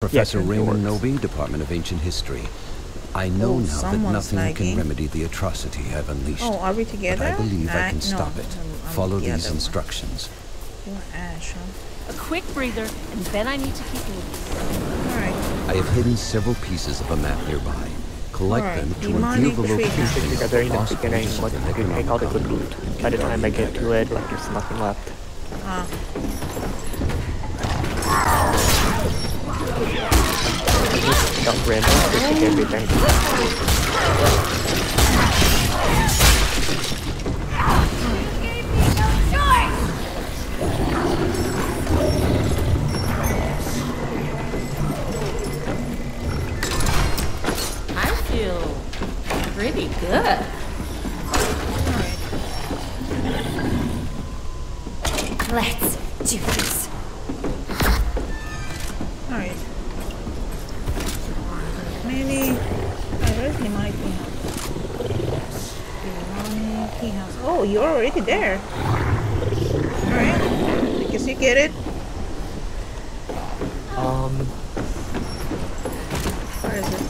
Professor Raymond Novi, Department of Ancient History. I know now that nothing can remedy the atrocity I've unleashed. Oh, are we together? But I believe I can stop it. Follow these instructions. A quick breather, and then I need to keep moving. Alright. I have hidden several pieces of a map nearby. Collect them to reveal the location of the lost pages of the Necronomicon. By the time I get to it, like there's nothing left. I feel pretty good. Let's do this. Alright. Maybe where's the my key house? The key house. Oh, you're already there. Alright. I guess you get it. Where is it?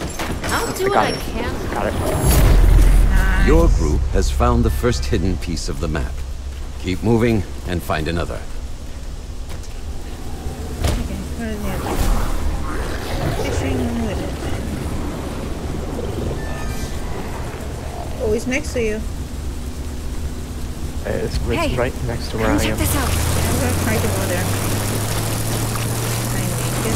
I'll do what I can. Got it. Nice. Your group has found the first hidden piece of the map. Keep moving and find another. Oh, he's next to you. It's right next to where I am. Check this out. I'm gonna try to go there. I make it.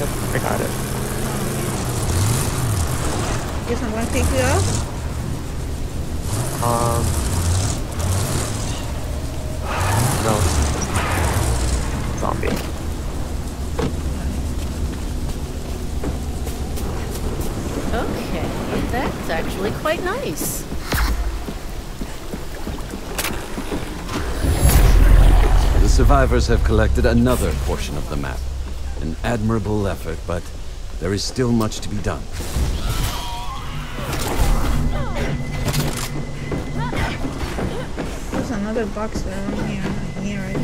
Yep, I got it. Guess I'm gonna take you out. No. Zombie. Okay, that's actually quite nice. The survivors have collected another portion of the map. An admirable effort, but there is still much to be done. Another box around here. I hear it.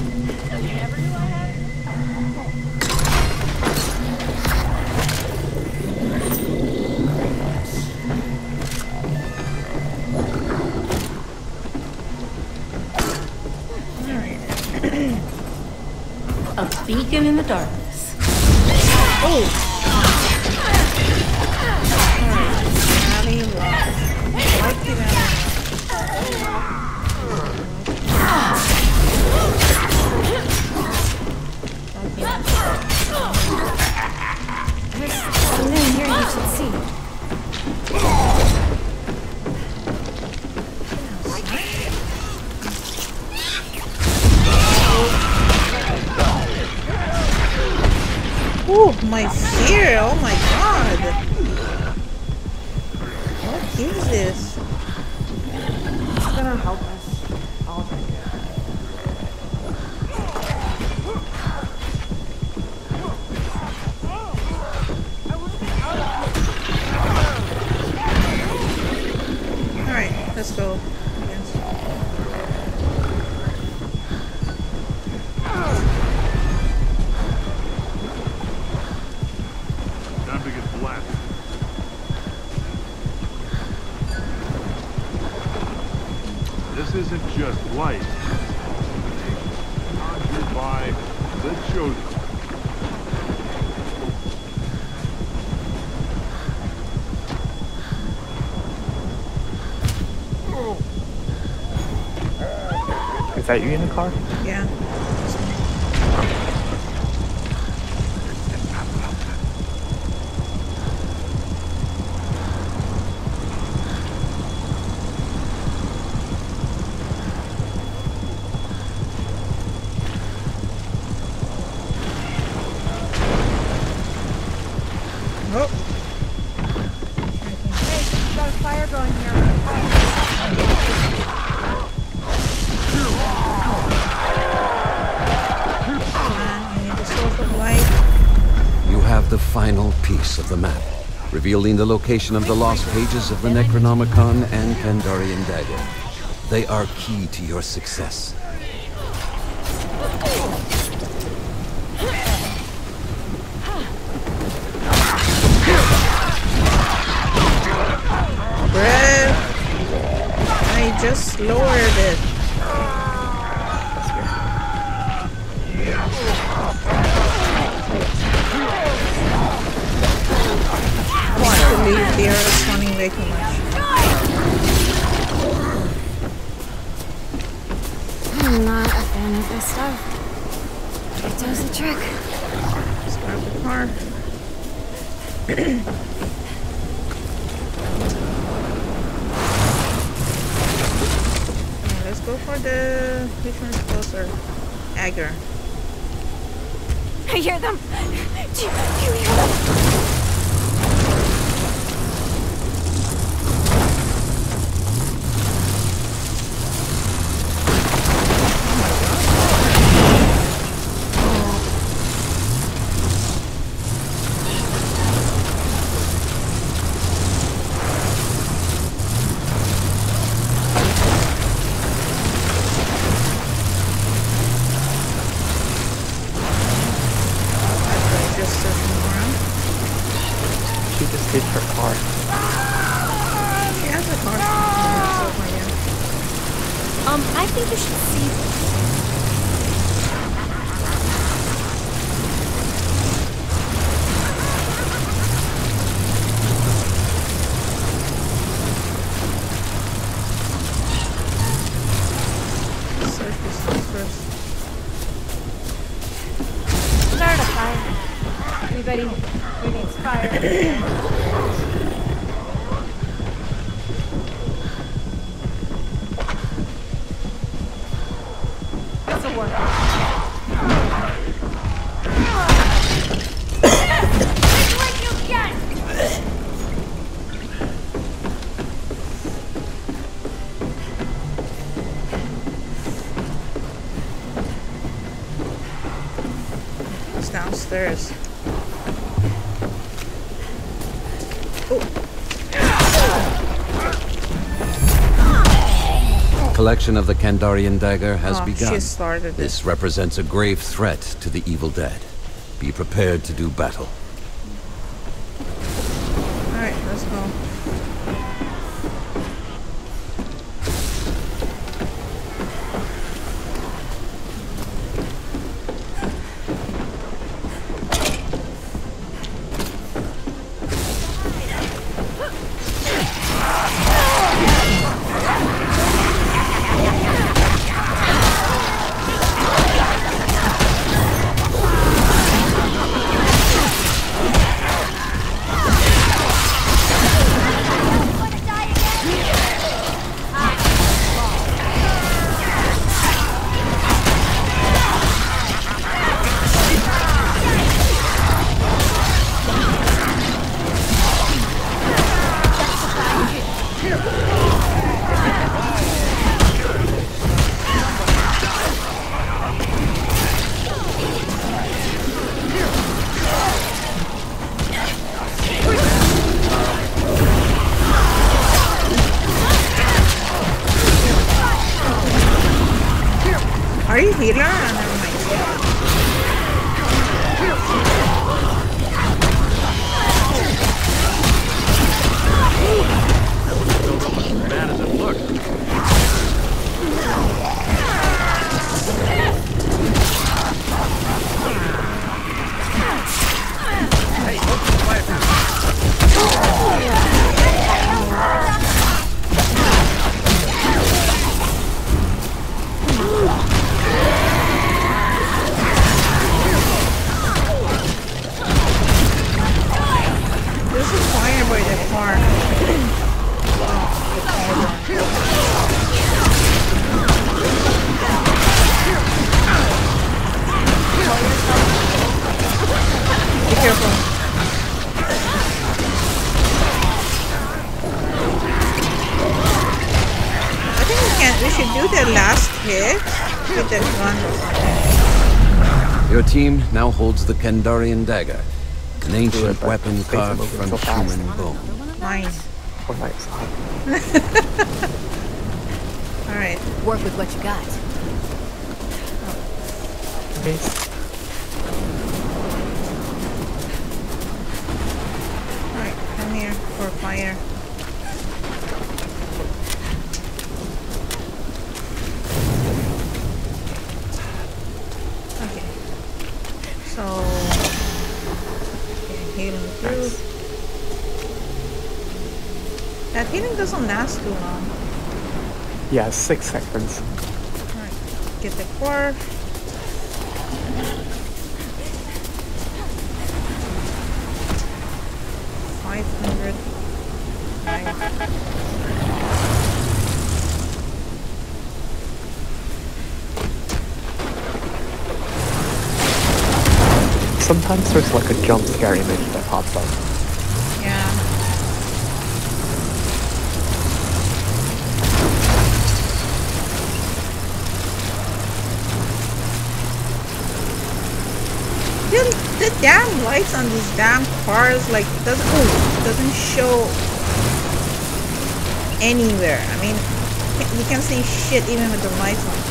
Alright. A beacon in the darkness. Oh! Alright. Alley lock. There's something in here you should see. Oh, my fear! Oh my god! What is this? It's gonna help us. Let's go. Time to get blasted. This isn't just light. Conjured by the chosen. Is that you in the car? Yeah. Oh. Hey, we got a fire going here. have the final piece of the map, revealing the location of the lost pages of the Necronomicon and Kandarian Dagger. They are key to your success. I just lowered it. I want to leave the arrows running way too much. I'm not a fan of this stuff. It does the trick. Just grab the car. Go for the... which one's closer? Dagger. I hear them! Do you hear them? Downstairs. Oh. Collection of the Kandarian Dagger has begun. This represents a grave threat to the evil dead. Be prepared to do battle. Alright, let's go. Are you healer? Your team now holds the Kandarian Dagger. An ancient weapon carved from human bone. Nice. Alright. Work with what you got. Oh. Alright, come here for a fire. That healing doesn't last too long. Yeah, 6 seconds. Alright, get the core. Sometimes there's like a jump scare image that pops up. Yeah. The damn lights on these damn cars like doesn't show anywhere. I mean, you can't see shit even with the lights on.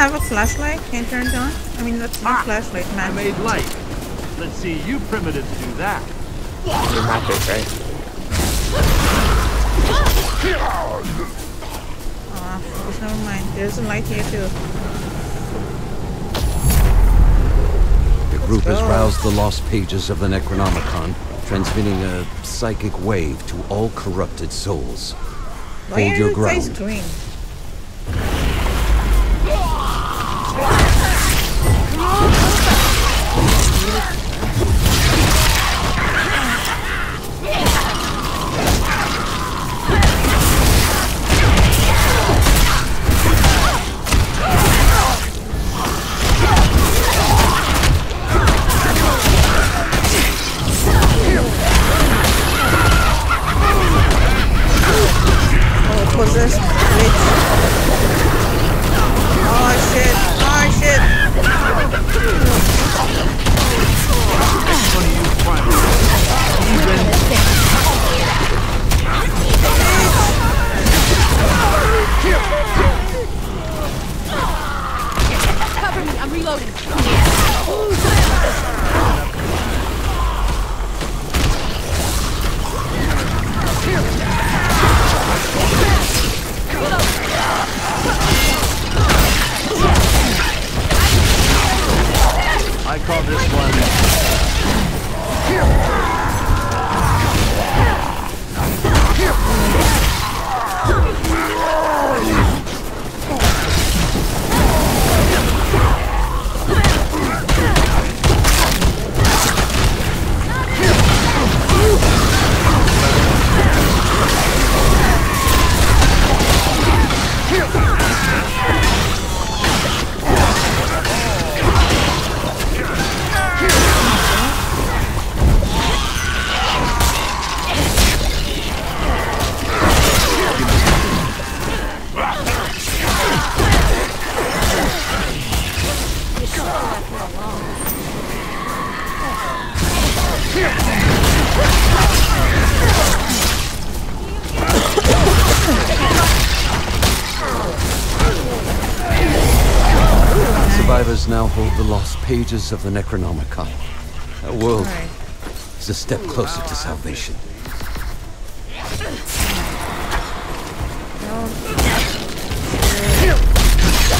Have a flashlight? Can you turn it on? I mean, that's not flashlight, man. I made light. Let's see you primitives do that. You're magic, right? Oh, never mind. There's a light here too. The group has roused the lost pages of the Necronomicon, transmitting a psychic wave to all corrupted souls. Why hold your ground. Green? Possessed. survivors now hold the lost pages of the Necronomicon. Our world is a step closer to salvation.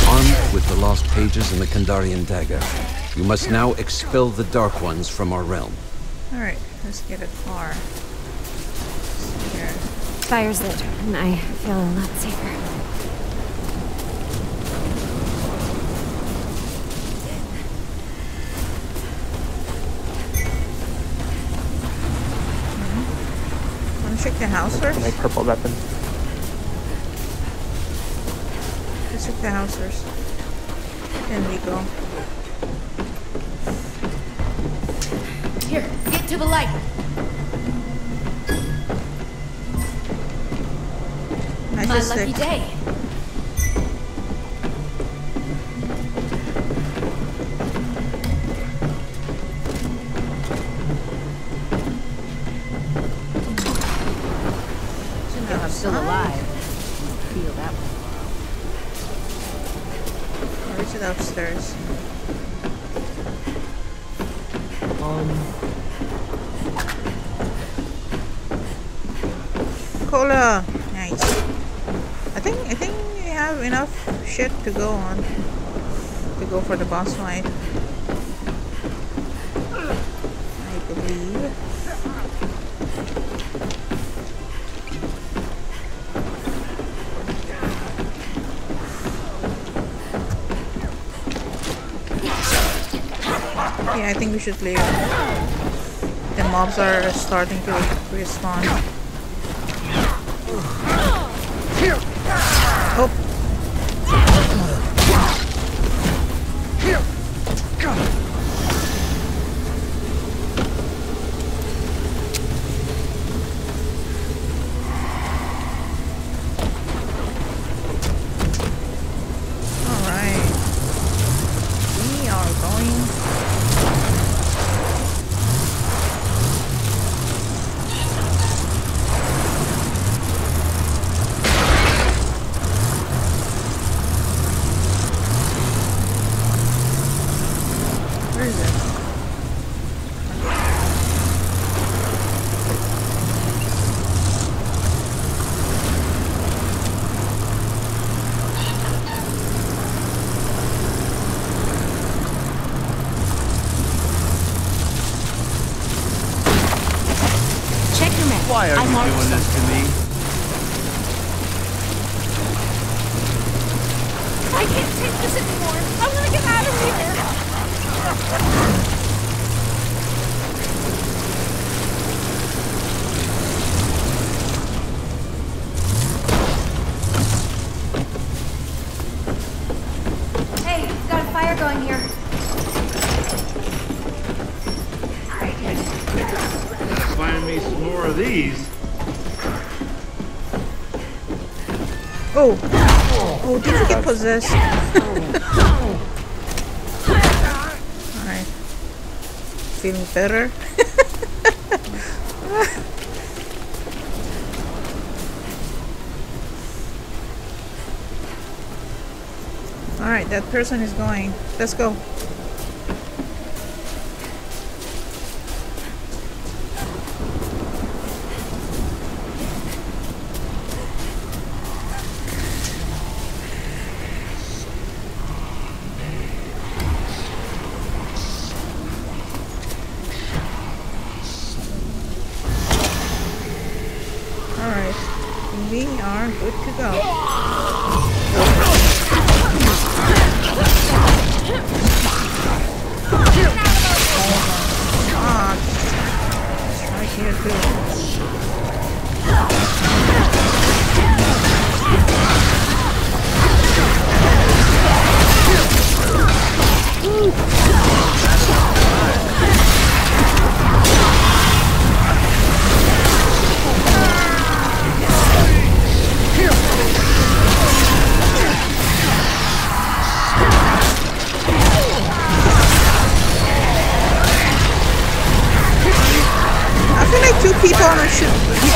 Armed with the lost pages and the Kandarian Dagger, you must now expel the Dark Ones from our realm. Alright, let's give it R. Fire's lit, and I feel a lot safer. Check the house first. My purple weapon. Let's check the house first. Then we go. Here, get to the light. My lucky day. Still alive. Feel that one. Where's it upstairs? Cola. Nice. I think we have enough shit to go on. To go for the boss fight. I believe. Yeah, I think we should leave. The mobs are starting to respawn. Oh! Why are you doing this to me? I can't take this anymore. I'm gonna get out of here. Hey, we've got a fire going here. Find me some more of these. Oh, did you get possessed? Alright. Feeling better? Alright, that person is going. Let's go. We are good to go. It's right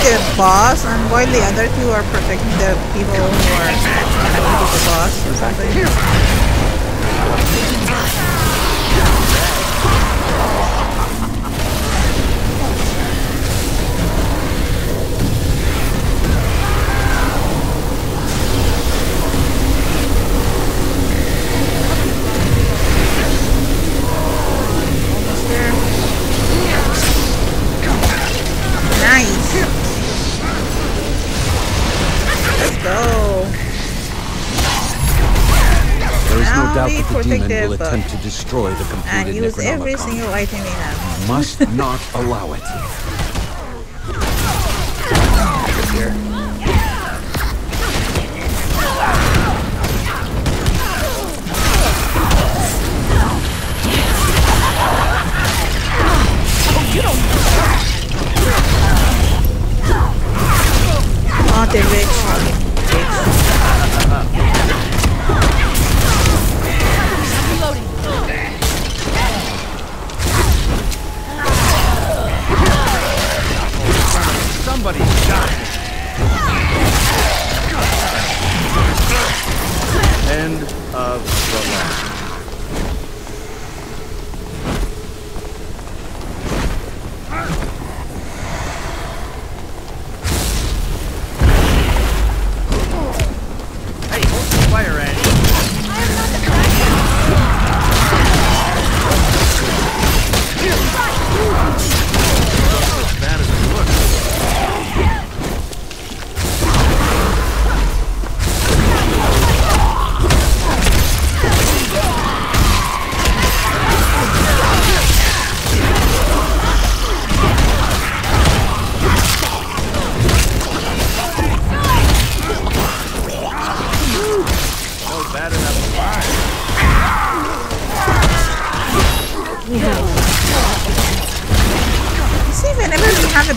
here boss, and while the other two are protecting the people who are going to the boss or something. Demon will attempt to destroy the completed Necronomicon. And use every single item we have. You must not allow it. Oh, they're rich.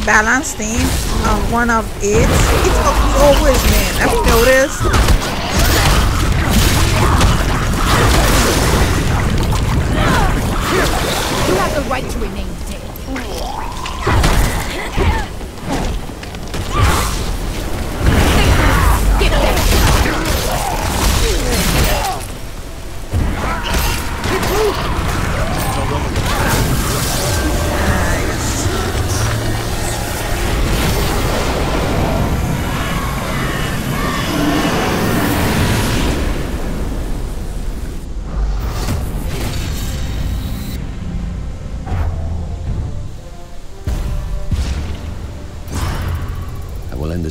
Balance theme on one of it's always men. Have you noticed? You have the right to remain dead. Get back.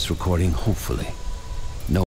Recording, hopefully.